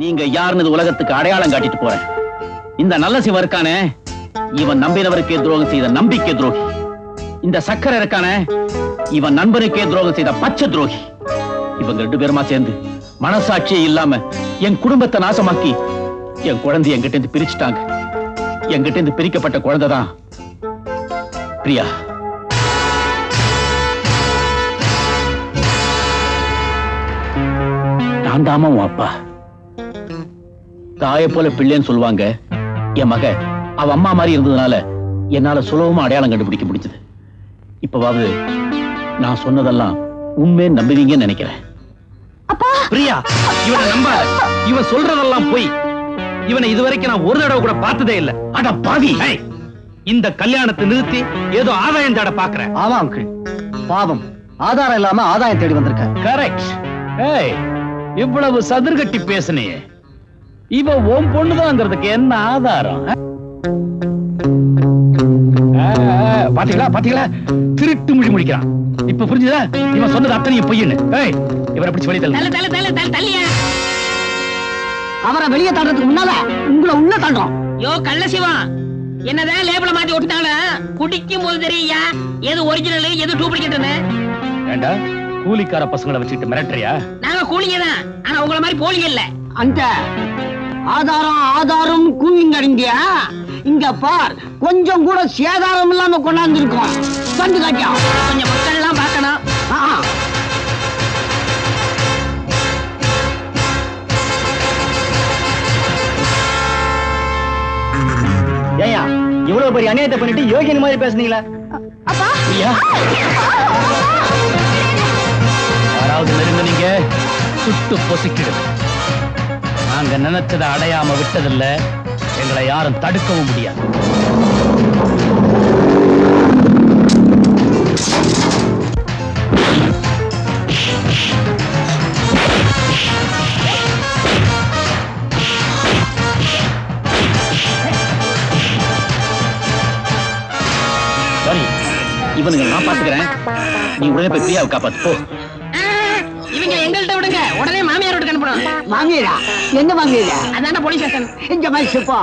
நீங்க யாருன்னு உலகத்துக்கு அடையாளம் காட்டிட்டு போறேன். இந்த நல்ல சிவன் இருக்கானே, இவன் நம்பினவருக்கே துரோகம் செய்த நம்பிக்கை துரோகி. இந்த சக்கரை இருக்கானே, இவன் நண்பனுக்கே துரோகம் செய்த பச்சை துரோகி. இவங்க ரெண்டு பேருமா சேர்ந்து மனசாட்சியே இல்லாம என் குடும்பத்தை நாசமாக்கி என் குழந்தை என்கிட்ட இருந்து பிரிச்சுட்டாங்க. என்கிட்ட இருந்து பிரிக்கப்பட்ட குழந்தைதான் பிரியா. நான் தாமா உன் அப்பா. தாயை போல பிள்ளைன்னு சொல்லுவாங்க. என் மக அவ அம்மா மாதிரி இருந்ததுனால என்னால சுலபமா அடையாளம் கண்டுபிடிக்க முடிஞ்சது. இப்பவாவது நான் சொன்னதெல்லாம் உண்மையை நம்புவீங்கன்னு நினைக்கிறேன். பிரியா, இவனை நம்பாத. இவன் சொல்றதெல்லாம் போய். இவனை இதுவரைக்கும் நான் ஒரு தடவை கூட பார்த்ததே இல்ல. அட பாவி, இந்த கல்யாணத்தை நிறுத்தி ஏதோ ஆதாயம் தேட பாக்குறேன். ஆமா அங்கிள், பாவம் ஆதாரம் இல்லாம ஆதாயம் தேடி வந்திருக்கேன். கரெக்ட். ஏய், இவ்வளவு சதுர்கட்டி பேசுனே, இவ ஓம் பொண்ணுதான்ங்கிறதுக்கு என்ன ஆதாரம்? பாத்தீங்களா பாத்தீங்களா, திருட்டு முடி முடிக்கிறான். இப்ப புரிஞ்சுதா இவன் சொன்னது அத்தனையும் பொய்யன்னு? இவரை பிடிச்சு வெளியே தள்ளியா? அவரை வெளியே தள்ளுறதுக்கு முன்னால உங்களை உள்ள தள்ளுறோம். யோ கள்ள சிவா, என்னதான் லேபிள மாத்தி ஒட்டினாலும் குடிக்கும் போது தெரியா எது ஒரிஜினல் எது டூப்ளிகேட்னு. ஏண்டா கூலிக்கார பசங்களை வச்சுட்டு மிரட்டறியா? நாங்க கூலிங்க தான், ஆனா உங்களை மாதிரி போலிங்க இல்ல. அந்த ஆதாரம் ஆதாரம் கூலிங்க அடிந்தியா? இங்க பார், கொஞ்சம் கூட சேதாரம் இல்லாம கொண்டாந்துருக்கோம். கண்டு காட்டியா? கொஞ்சம் மக்கள் எல்லாம் பார்க்கணும். ஏயா, இவ்வளவு பெரிய அநியாயத்தை பண்ணிட்டு யோகியன் மாதிரி பேசுனீங்களா? யாராவது நெருங்க நீங்க சுட்டு பொசுக்கிடுது. நாங்க நினைச்சதை அடையாம விட்டதில்ல, எங்களை யாரும் தடுக்கவும் முடியாது. சரி, இவனுங்க நான் பாத்துக்கிறேன். நீ உடனே போய் பிரியாவை காப்பாத்து போ. இவங்க எங்கள்கிட்ட விடுங்க, உடனே மாமியார் விட்டு அனுப்பணும். மாமியாரா? என்ன மாமியாரா? அதான போலீஸ் ஸ்டேஷன். இந்த மாதிரி சுப்பா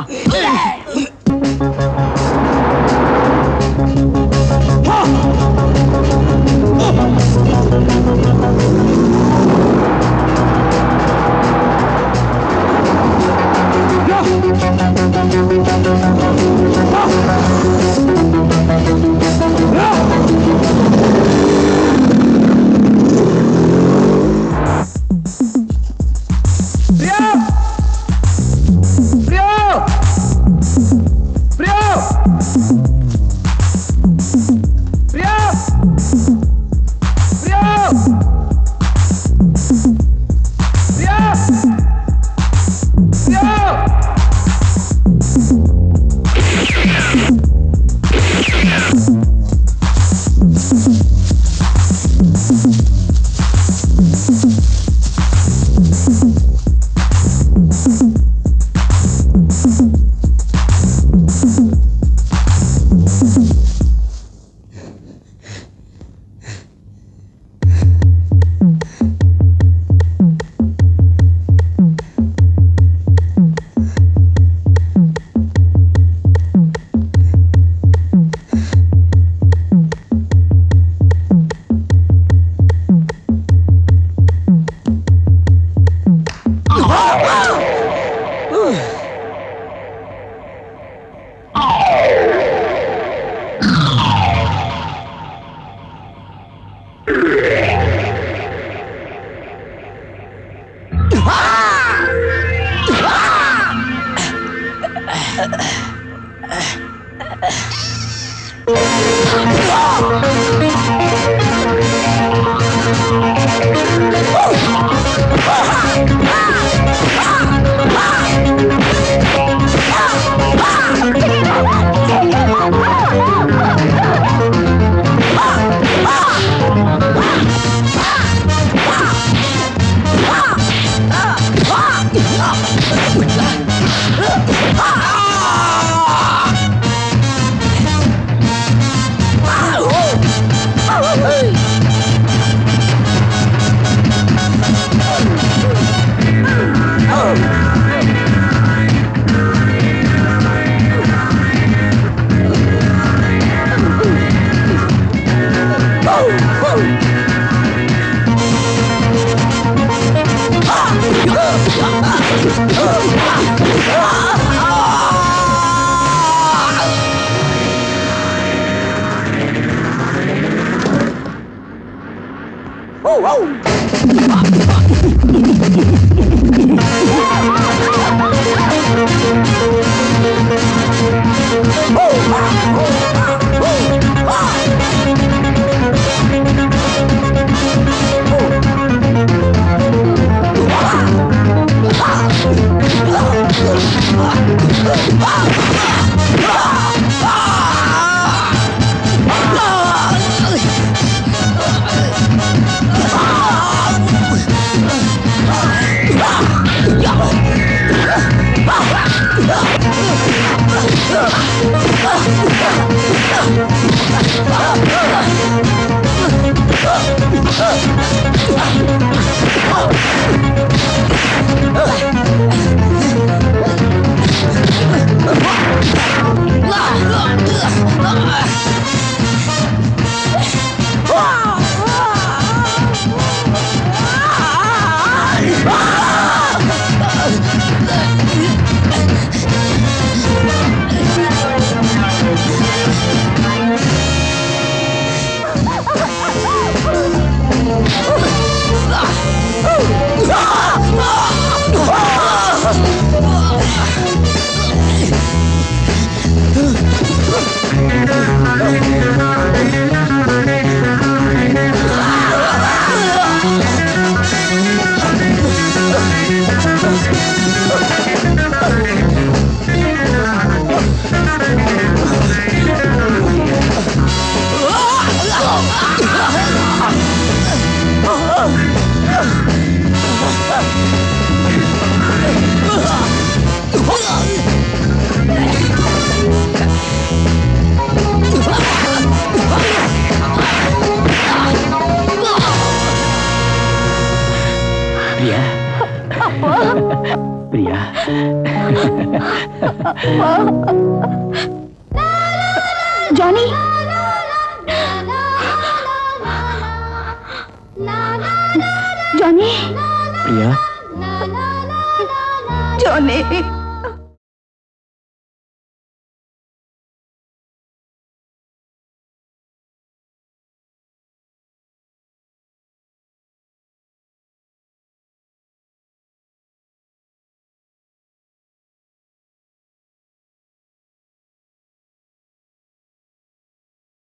Johnny!